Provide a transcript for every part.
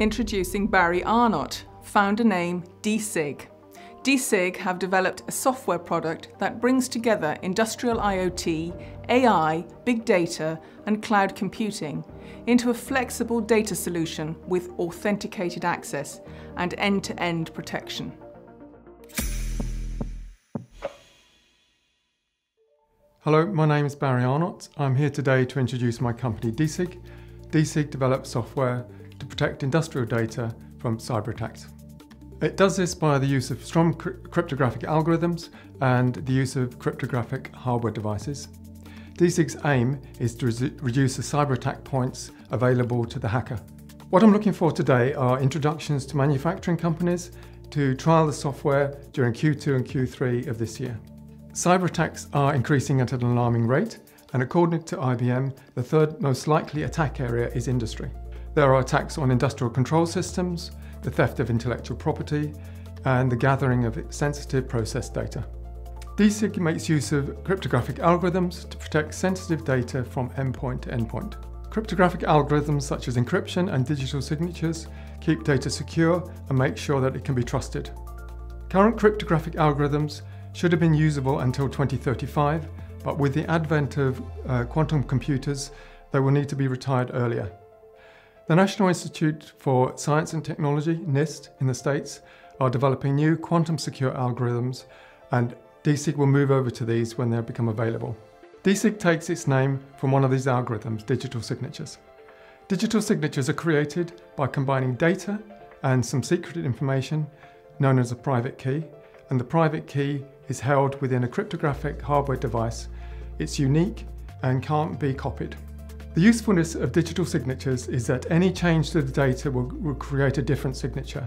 Introducing Barry Arnott, founder name DSIG. DSIG have developed a software product that brings together industrial IoT, AI, big data and cloud computing into a flexible data solution with authenticated access and end-to-end protection. Hello, my name is Barry Arnott. I'm here today to introduce my company DSIG. DSIG develops software to protect industrial data from cyber attacks. It does this by the use of strong cryptographic algorithms and the use of cryptographic hardware devices. DSIG's aim is to reduce the cyber attack points available to the hacker. What I'm looking for today are introductions to manufacturing companies to trial the software during Q2 and Q3 of this year. Cyber attacks are increasing at an alarming rate, and according to IBM, the third most likely attack area is industry. There are attacks on industrial control systems, the theft of intellectual property, and the gathering of sensitive process data. DSIG makes use of cryptographic algorithms to protect sensitive data from endpoint to endpoint. Cryptographic algorithms such as encryption and digital signatures keep data secure and make sure that it can be trusted. Current cryptographic algorithms should have been usable until 2035, but with the advent of quantum computers, they will need to be retired earlier. The National Institute for Science and Technology, NIST, in the States, are developing new quantum-secure algorithms, and DSIG will move over to these when they become available. DSIG takes its name from one of these algorithms, digital signatures. Digital signatures are created by combining data and some secret information, known as a private key, and the private key is held within a cryptographic hardware device. It's unique and can't be copied. The usefulness of digital signatures is that any change to the data will create a different signature,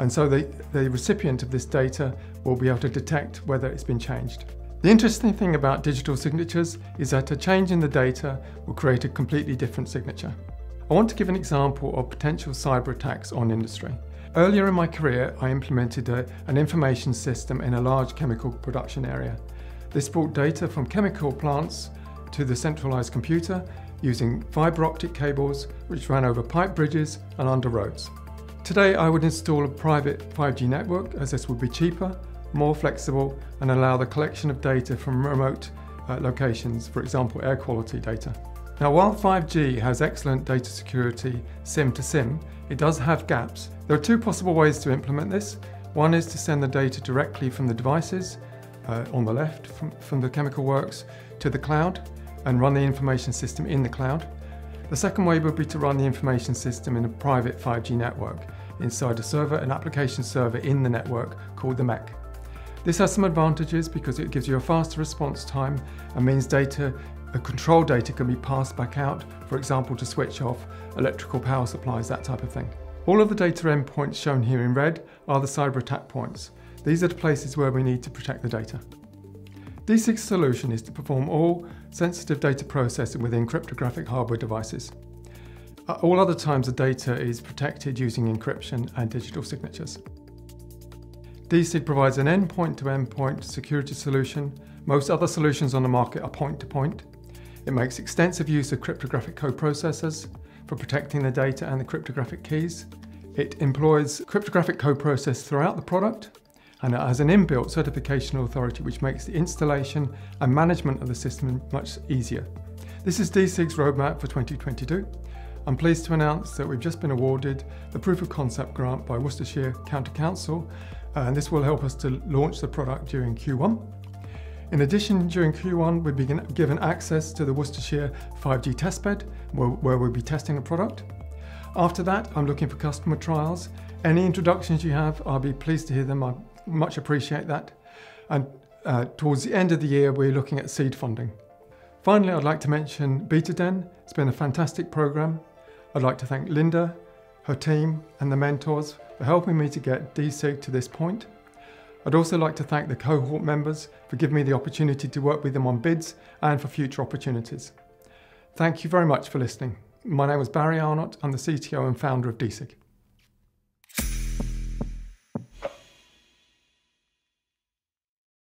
and so the recipient of this data will be able to detect whether it's been changed. The interesting thing about digital signatures is that a change in the data will create a completely different signature. I want to give an example of potential cyber attacks on industry. Earlier in my career, I implemented an information system in a large chemical production area. This brought data from chemical plants to the centralized computer, using fibre optic cables which ran over pipe bridges and under roads. Today I would install a private 5G network, as this would be cheaper, more flexible and allow the collection of data from remote locations, for example air quality data. Now while 5G has excellent data security SIM to SIM, it does have gaps. There are two possible ways to implement this. One is to send the data directly from the devices on the left from the chemical works to the cloud and run the information system in the cloud. The second way would be to run the information system in a private 5G network inside a server, an application server in the network called the MEC. This has some advantages because it gives you a faster response time and means control data can be passed back out, for example to switch off electrical power supplies, that type of thing. All of the data endpoints shown here in red are the cyber attack points. These are the places where we need to protect the data. DSIG's solution is to perform all sensitive data processing within cryptographic hardware devices. At all other times, the data is protected using encryption and digital signatures. DSIG provides an endpoint-to-endpoint security solution. Most other solutions on the market are point-to-point. It makes extensive use of cryptographic coprocessors for protecting the data and the cryptographic keys. It employs cryptographic coprocess throughout the product, and it has an inbuilt certification authority which makes the installation and management of the system much easier. This is DSIG's roadmap for 2022. I'm pleased to announce that we've just been awarded the Proof of Concept grant by Worcestershire County Council, and this will help us to launch the product during Q1. In addition, during Q1 we've been given access to the Worcestershire 5G testbed where we'll be testing the product. After that, I'm looking for customer trials. Any introductions you have, I'll be pleased to hear them. I much appreciate that. And towards the end of the year, we're looking at seed funding. Finally, I'd like to mention BetaDen. It's been a fantastic program. I'd like to thank Linda, her team, and the mentors for helping me to get DSIG to this point. I'd also like to thank the cohort members for giving me the opportunity to work with them on bids and for future opportunities. Thank you very much for listening. My name is Barry Arnott. I'm the CTO and founder of DSIG.